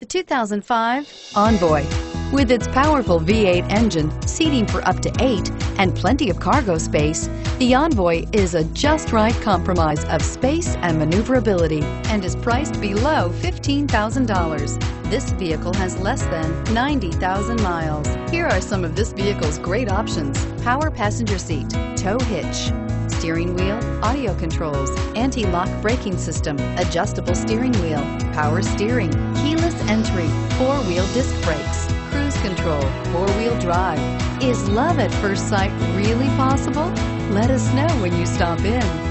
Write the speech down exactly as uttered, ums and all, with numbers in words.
The two thousand five ENVOY. With its powerful V eight engine, seating for up to eight, and plenty of cargo space, the ENVOY is a just right compromise of space and maneuverability and is priced below fifteen thousand dollars. This vehicle has less than ninety thousand miles. Here are some of this vehicle's great options: power passenger seat, tow hitch, steering wheel audio controls, anti-lock braking system, adjustable steering wheel, power steering, keyless entry, four-wheel disc brakes, cruise control, four-wheel drive. Is love at first sight really possible? Let us know when you stop in.